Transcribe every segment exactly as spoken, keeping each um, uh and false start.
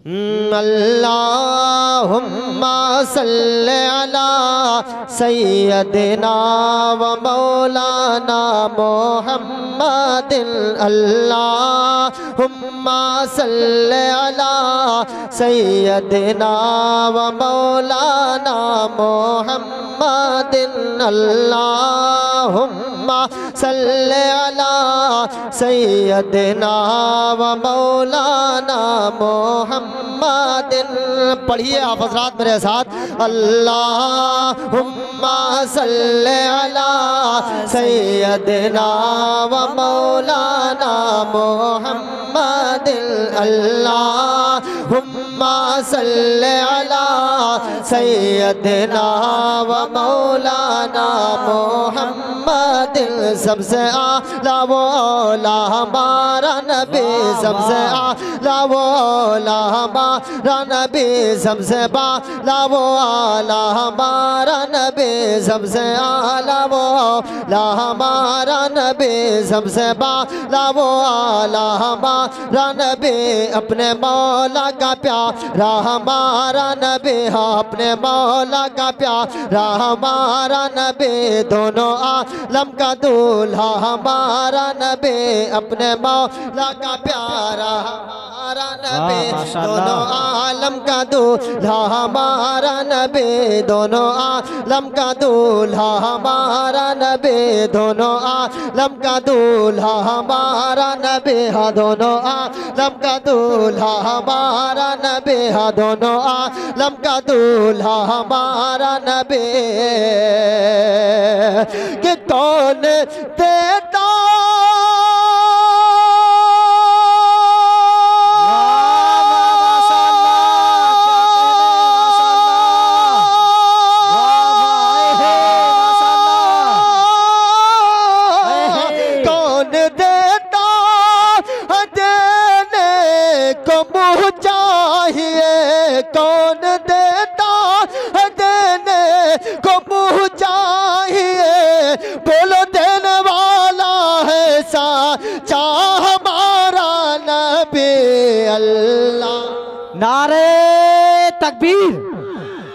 अल्लाहुम्मा सल्ली अला सय्यदिना व मौलाना मुहम्मदिन। अल्लाहुम्मा सल्ली अला सय्यदिना व मौलाना मुहम्मदिन। अल्लाहुम्मा सल्ली अला सय्यदिना व मौलाना मुहम्मदिन। पढ़िए आप हज़रात मेरे साथ। अल्लाहुम्मा सल्ले अला सय्यदना व मौलाना मुहम्मदिन। अल्लाहुम्मा सल्ले अला सय्यदना व मौलाना मुहम्मदिन। सबसे आला वो आला हमारा नबी, सबसे आला वो आला हमारा नबी, सबसे आला वो आला हमारा नबी, सबसे आला वो आला हमारा नबी, सबसे आला वो आला हमारा नबी। अपने मौला का प्यारा हमारा नबी, अपने मौला का प्यारा हमारा नबी, दोनों आलम का दूल्हा हमारा नबी, अपने मौला का प्यारा हमारा नबी, दोनों आलम का दूल्हा हमारा नबी, दोनों आलम का दूल्हा हमारा नबी, दोनों आलम का दूल्हा हमारा नबी, हाँ दोनों आलम का दूल्हा हमारा नबी, हाँ दोनों आलम का दूल्हा हमारा नबी। कि कौन देता नारे तकबीर,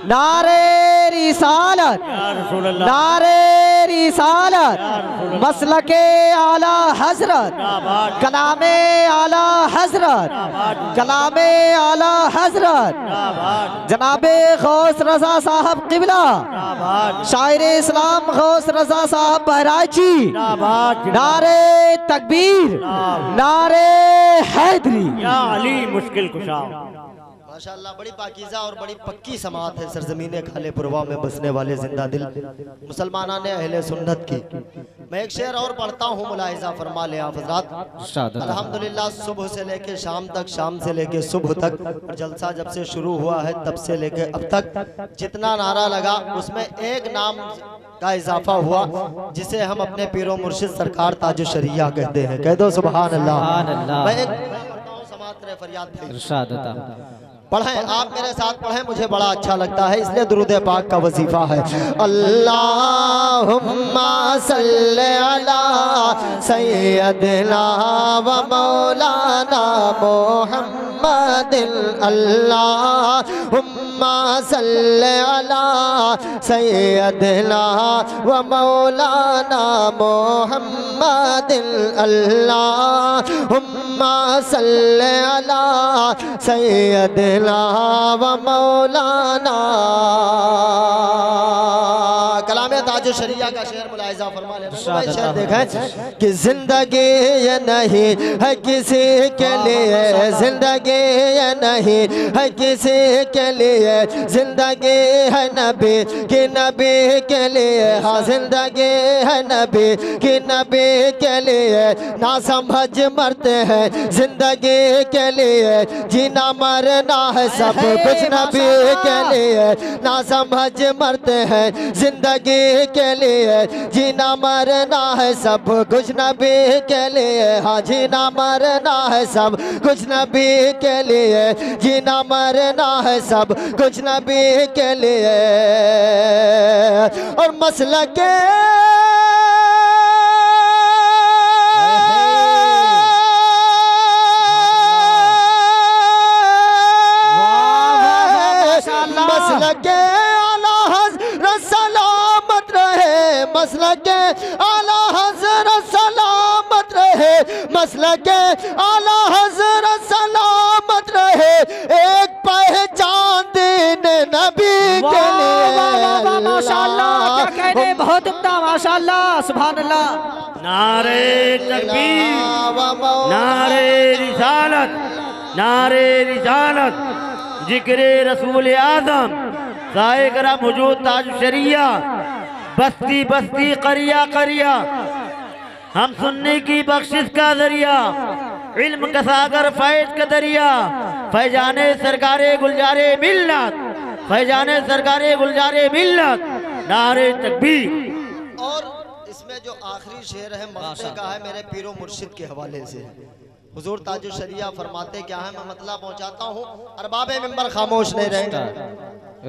नारे रिसालत, नारे रिसालत, मसलके आला हजरत, कलामे आला हजरत, कलामे आला हजरत, जनाबे गौस रजा साहब किबला, शायर इस्लाम गौस रजा साहब बहराइची। नारे तकबीर, नारे हैदरी। या अली मुश्किल कुशा। माशाअल्लाह, बड़ी पाकीज़ा और बड़ी पक्की समात है सरजमीने खाले पुरवा में बसने वाले जिंदा दिल मुसलमाना ने अहले सुन्नत की। मैं एक शेर और पढ़ता हूँ, मुलाहिज़ा फरमा लें आप हज़रात। अल्हम्दुलिल्लाह, सुबह से लेके शाम तक, शाम से लेके सुबह तक, और जलसा जब से शुरू हुआ है तब से लेके अब तक जितना नारा लगा उसमें एक नाम का इजाफा हुआ जिसे हम अपने पीरो मुर्शिद सरकार ताजुश शरिया कहते हैं। कह दो सुभान अल्लाह। मैं करता हूँ समात रे फरियाद भाई, पढ़ें आप मेरे साथ, पढ़ें, मुझे बड़ा अच्छा लगता है, इसलिए दुरूद पाक का वजीफा है। अल्लाहुम्मा सल्ले अला सय्यदना व मौलाना मुहम्मदिन। अल्लाहुम्मा सल्ले अला सय्यदना व मौलाना मुहम्मदिन। अल्लाहुम्मा सल्ले अला सय्यदना व मौलाना। कलामे ताजु शरिया का शेर मुलाहिज़ा फरमा लें। शेर देखें कि जिंदगी ये नहीं है किसी के लिए, जिंदगी ये नहीं है किसी के लिए, जिंदगी है नबी कि नबी के लिए, हाँ जिंदगी है नबी कि नबी के लिए, ना समझ मरते हैं जिंदगी के लिए, जीना मरना है सब कुछ नबी के लिए, ना समझ मरते हैं जिंदगी के लिए, जीना मरना है सब कुछ नबी के लिए, हाँ जीना मरना है सब कुछ नबी के लिए, जीना मरना है सब कुछ नबी के लिए। और मसलक मसलके आला हज़रत सलामत रहे, मसलके आला हज़रत सलामत रहे, मसलके आला हज़रत सलामत रहे, एक पहचान देने नबी के लिए। माशाल्लाह, क्या कहने, बहुत उम्दा, माशाल्लाह, सुभानअल्लाह। नारे तकबीर, नारे रिसालत, नारे रिसालत, जिक्र रसूल आज़म, साहिब-ए-किराम हुजूर ताज-ए-शरिया, बस्ती बस्ती करिया करिया, हम सुनने की बख्शिश का जरिया, इल्म का सागर फैज का दरिया, फैजाने सरकारे गुलजारे मिल्लत, फैजाने सरकारे गुलजारे मिल्लत, नारे तकबीर। और इसमें जो आखिरी शेर है मकते का है मेरे पीरो मुर्शिद के हवाले से। हुजूर ताजुशरिया फरमाते क्या है, मैं मतलब पहुंचाता हूँ, अरबाबे मिंबर खामोश नहीं रहेंगे।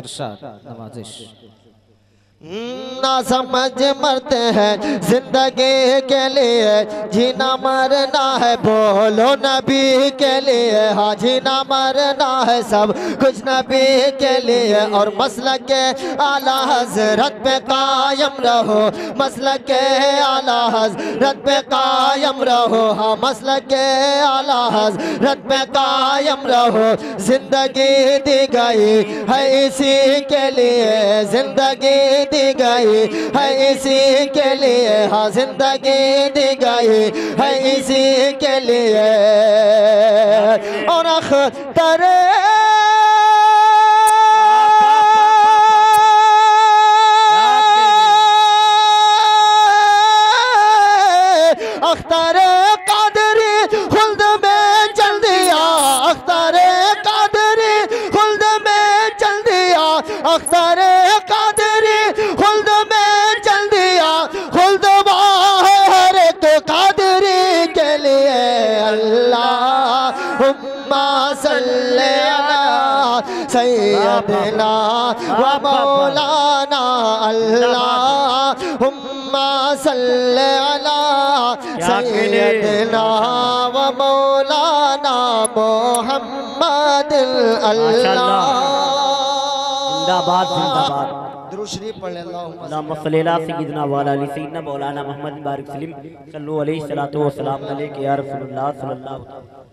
इरशाद नवाजिश ना समझ मरते हैं जिंदगी के लिए, जीना मरना है बोलो नबी के लिए। हाँ, जीना मरना है सब कुछ नबी के लिए, और मसलक के आला हजरत पे कायम रहो, मसलक के आला हजरत पे कायम रहो। हाँ, मसलक के आला हजरत पे कायम रहो, जिंदगी दी गई है इसी के लिए, जिंदगी दी गई है इसी के लिए। हाँ, जिंदगी दी गई है इसी के लिए। और अख्तर अख्तर कादरी खुल्द में चल दिया, अख्तर कादरी खुल्द में चल दिया, अख्तर सैयदना व मौलाना अल्लाहुम्मा सल्ली अला सैयदना व मौलाना मोहम्मद अल्लाह। दुरूद शरीफ पढ़ लेना, अल्लाहुम्मा सल्ली अला सय्यिदना व अला अली सय्यिदना मौलाना मोहम्मद बारिक सलीम सल्लल्लाहु अलैहि सलातो व सलाम अलैहि या रसूलुल्लाह सल्लल्लाहु।